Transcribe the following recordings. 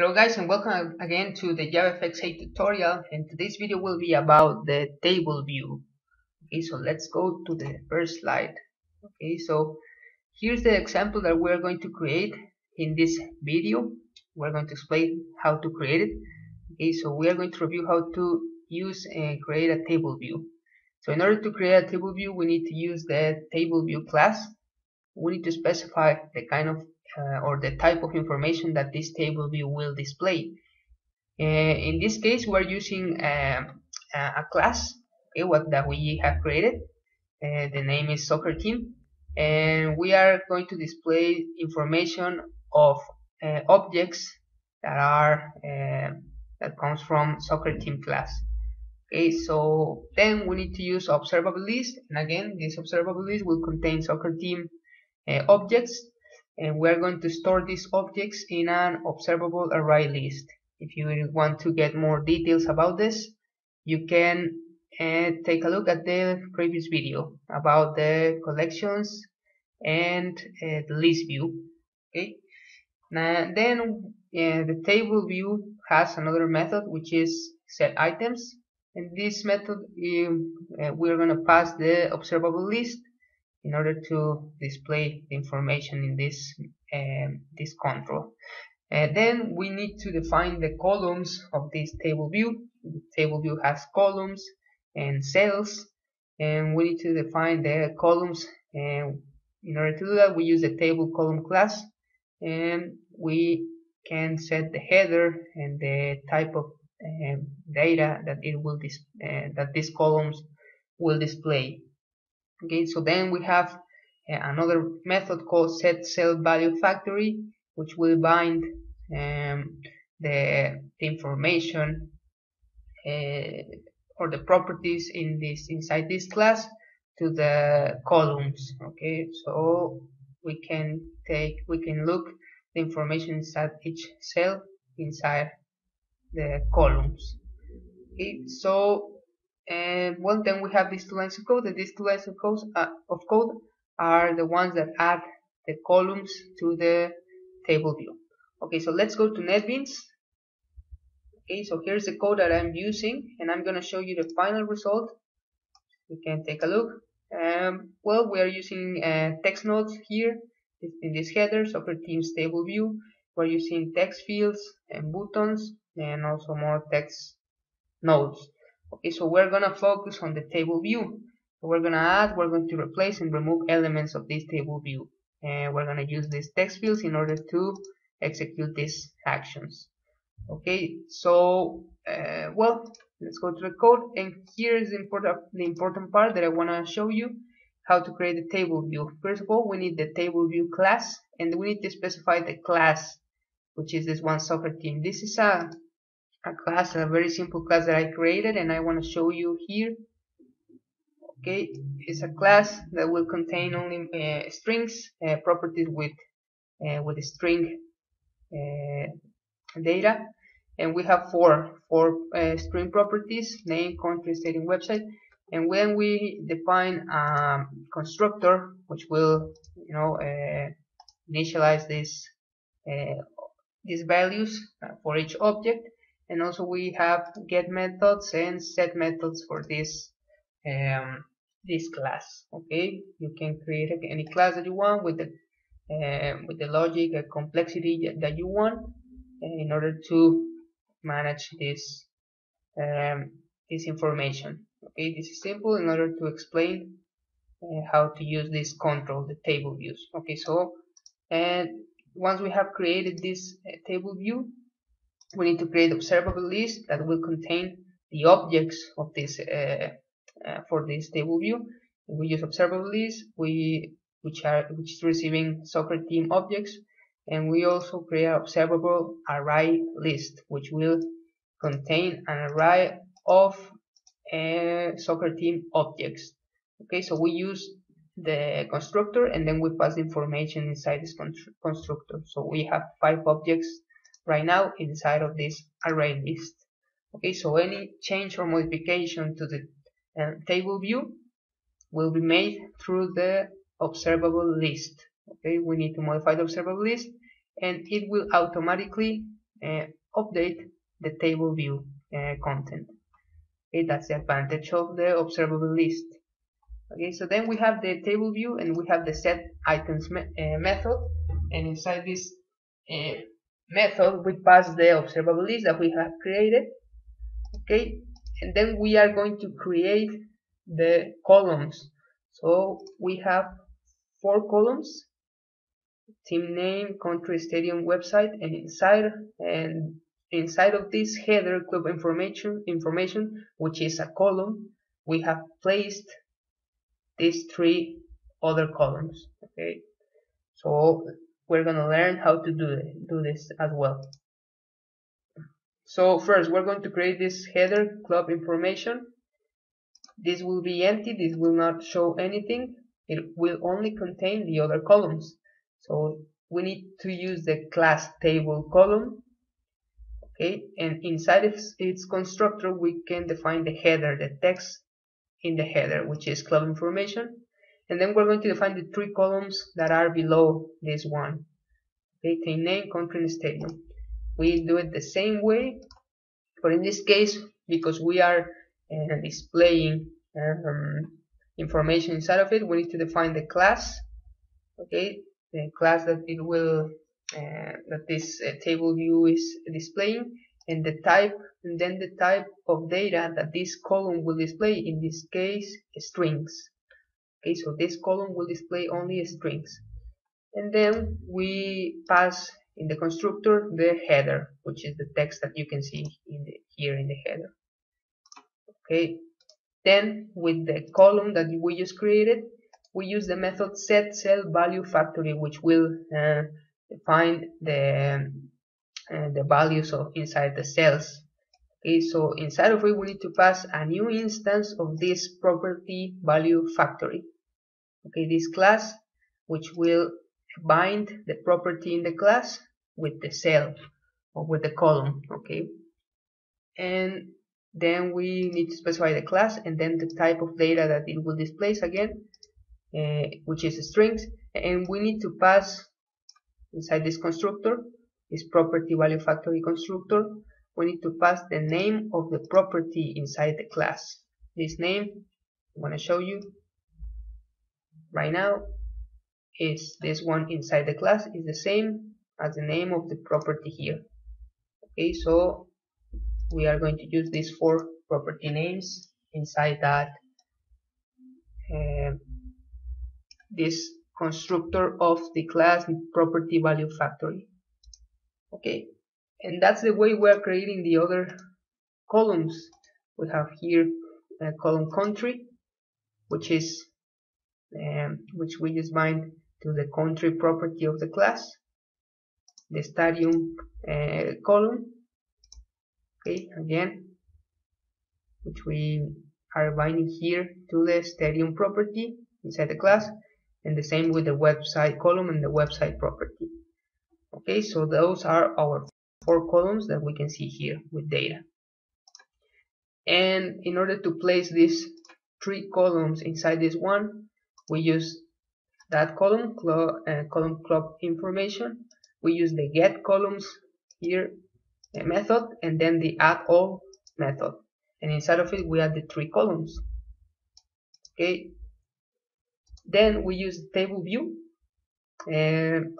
Hello guys, and welcome again to the JavaFX 8 tutorial, and today's video will be about the table view. Okay, so let's go to the first slide. Okay, so here's the example that we're going to create in this video. We're going to explain how to create it. Okay, so we are going to review how to use and create a table view. So in order to create a table view, we need to use the table view class. We need to specify the kind of or the type of information that this table view will display. In this case, we're using a class, okay, that we have created. The name is SoccerTeam, and we are going to display information of objects that are that comes from SoccerTeam class. Okay, so then we need to use ObservableList, and again, this ObservableList will contain SoccerTeam objects. And we're going to store these objects in an observable array list. If you want to get more details about this, you can take a look at the previous video about the collections and the list view. Okay. Now, then the table view has another method, which is setItems. And this method, we're going to pass the observable list in order to display the information in this this control. Then we need to define the columns of this table view. The table view has columns and cells, and we need to define the columns. And in order to do that, we use the TableColumn class, and we can set the header and the type of data that it will that these columns will display. Okay, so then we have another method called setCellValueFactory, which will bind the information or the properties in this inside this class to the columns. Okay, so we can look the information inside each cell inside the columns. Okay, so. And well, then we have these two lines of code, and these two lines of code, are the ones that add the columns to the table view. Okay, so let's go to NetBeans. Okay, so here's the code that I'm using, and I'm going to show you the final result. You can take a look. Well, we are using text nodes here in this header, SoccerTeam's table view. We're using text fields and buttons, and also more text nodes. Okay, so we're going to focus on the table view. We're going to add, we're going to replace and remove elements of this table view. And we're going to use these text fields in order to execute these actions. Okay, so, well, let's go to the code. And here's the important part that I want to show you, how to create the table view. First of all, we need the table view class, and we need to specify the class, which is this one, SoccerTeam. This is a class, a very simple class that I created, and I want to show you here. Okay, it's a class that will contain only strings, properties with string data, and we have four string properties: name, country, state, and website. And when we define a constructor, which will initialize these values for each object. And also we have get methods and set methods for this this class. Okay, you can create any class that you want with the logic and complexity that you want in order to manage this this information. Okay, this is simple in order to explain how to use this control, the table views. Okay, so and once we have created this table view, we need to create observable list that will contain the objects of this for this table view. We use observable list, which is receiving SoccerTeam objects, and we also create an observable array list, which will contain an array of SoccerTeam objects. Okay, so we use the constructor, and then we pass the information inside this constructor. So we have 5 objects right now inside of this array list. Okay, so any change or modification to the table view will be made through the observable list. Okay, we need to modify the observable list, and it will automatically update the table view content. Okay, that's the advantage of the observable list. Okay, so then we have the table view and we have the setItems method, and inside this method we pass the observable list that we have created. Okay, and then we are going to create the columns. So we have 4 columns: team name, country, stadium, website, and inside of this header, club information, which is a column, we have placed these 3 other columns. Okay, so we're gonna learn how to do this as well. So first, we're going to create this header, club information. This will be empty. This will not show anything. It will only contain the other columns. So we need to use the class table column. Okay, and inside its constructor, we can define the header, the text in the header, which is club information, and then we're going to define the 3 columns that are below this one. Okay, team name, country, and stadium. We do it the same way, but in this case, because we are displaying information inside of it, we need to define the class. Okay, the class that it will that this table view is displaying, and the type, and then the type of data that this column will display, in this case strings. Okay, so this column will display only strings, and then we pass in the constructor the header, which is the text that you can see in the, here in the header. Okay, then with the column that we just created, we use the method setCellValueFactory, which will define the values of inside the cells. Okay, so inside of it we need to pass a new instance of this property value factory. Okay, this class, which will bind the property in the class with the cell or with the column. Okay, and then we need to specify the class and then the type of data that it will display again, which is strings, and we need to pass inside this constructor, this property value factory constructor, we need to pass the name of the property inside the class. This name, I'm going to show you right now, is this one inside the class, is the same as the name of the property here. Okay, so we are going to use these 4 property names inside that this constructor of the class property value factory. Okay, and that's the way we are creating the other columns. We have here a column country, which is which we just bind to the country property of the class, the stadium column. Okay, again, which we are binding here to the stadium property inside the class, and the same with the website column and the website property. Okay, so those are our 4 columns that we can see here with data. And in order to place these 3 columns inside this one, we use that column, club information. We use the get columns here method, and then the add all method. And inside of it, we add the 3 columns. Okay. Then we use the table view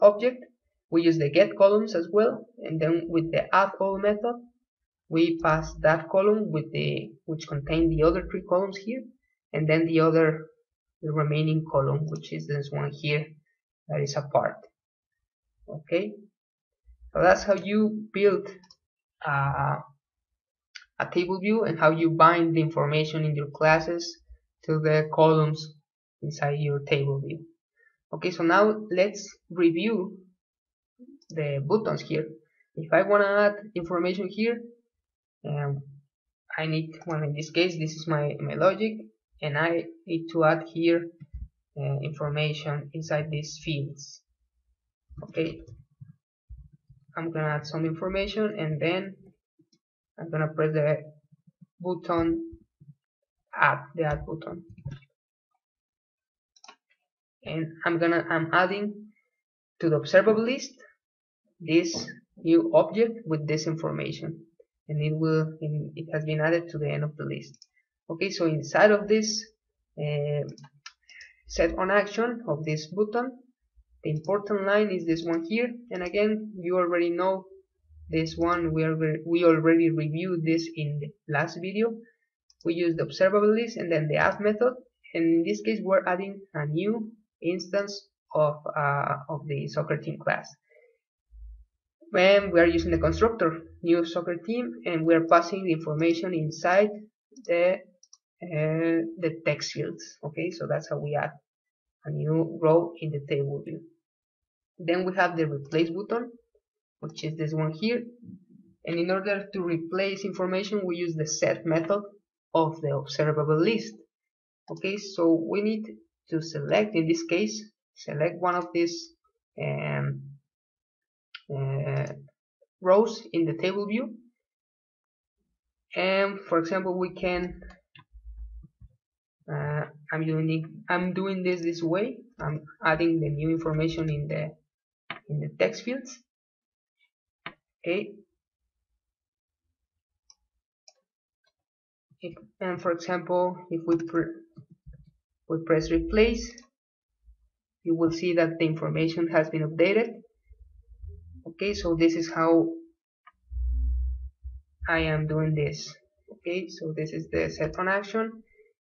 object. We use the get columns as well, and then with the add all method, we pass that column with the which contain the other 3 columns here, and then the remaining column, which is this one here that is apart. Okay, so that's how you build a table view and how you bind the information in your classes to the columns inside your table view. Okay, so now let's review the buttons here. If I want to add information here, I need one. In this case, this is my logic, and I need to add here information inside these fields. Okay, I'm gonna add some information, and then I'm gonna press the button add, the add button, and I'm adding to the observable list this new object with this information, and it has been added to the end of the list. Okay, so inside of this set on action of this button, the important line is this one here, and again, you already know this one. We already reviewed this in the last video. We used the observable list and then the add method, and in this case we're adding a new instance of the soccer team class. When we are using the constructor new soccer team, and we are passing the information inside the text fields. Okay, so that's how we add a new row in the table view. Then we have the replace button, which is this one here, and in order to replace information we use the set method of the observable list. Okay, so we need to select, in this case, select one of these rows in the table view, and for example we can I'm doing this way. I'm adding the new information in the text fields. Okay, and for example, if we press replace, you will see that the information has been updated. Okay, so this is how I am doing this. Okay, so this is the set on action,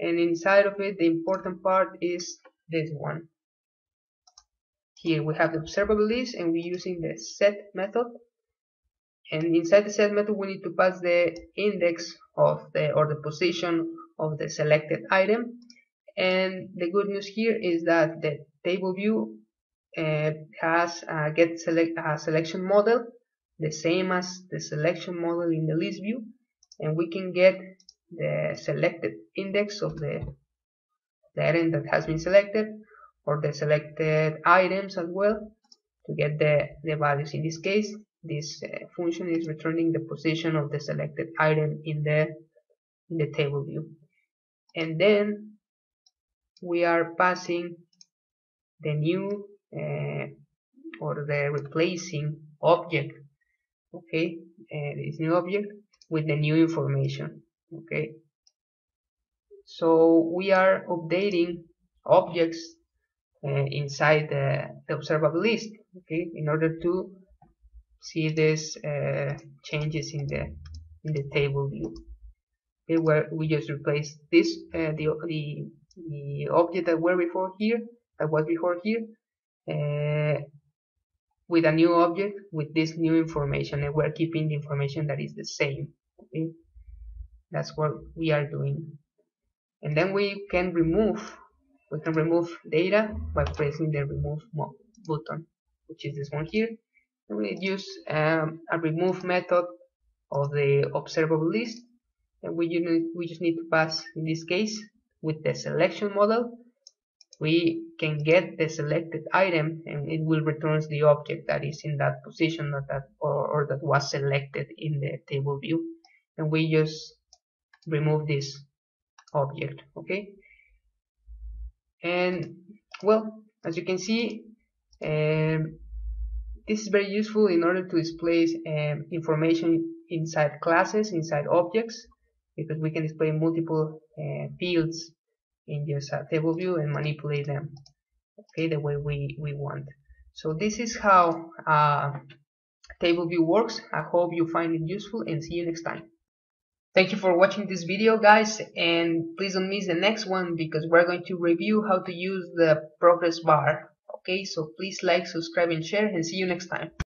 and inside of it the important part is this one. Here we have the observable list, and we're using the set method, and inside the set method we need to pass the index of the the position of the selected item. And the good news here is that the table view has a selection model, the same as the selection model in the list view, and we can get the selected index of the item that has been selected, or the selected items as well, to get the values. In this case, this function is returning the position of the selected item in the table view, and then we are passing the new or the replacing object. Okay, this new object with the new information. Okay, so we are updating objects inside the observable list. Okay, in order to see these changes in the table view. Okay, where we just replace this the object that were before here, that was before here, with a new object with this new information, and we're keeping the information that is the same. Okay, that's what we are doing. And then we can remove data by pressing the remove button, which is this one here. And we use a remove method of the observable list, and we just need to pass, in this case, with the selection model, we can get the selected item, and it will return the object that is in that position, or that was selected in the table view, and we just remove this object. Okay, and well, as you can see, this is very useful in order to display information inside classes, inside objects, because we can display multiple fields in just a table view and manipulate them, okay, the way we want. So this is how table view works. I hope you find it useful, and see you next time. Thank you for watching this video, guys, and please don't miss the next one, because we're going to review how to use the progress bar. Okay, so please like, subscribe, and share, and see you next time.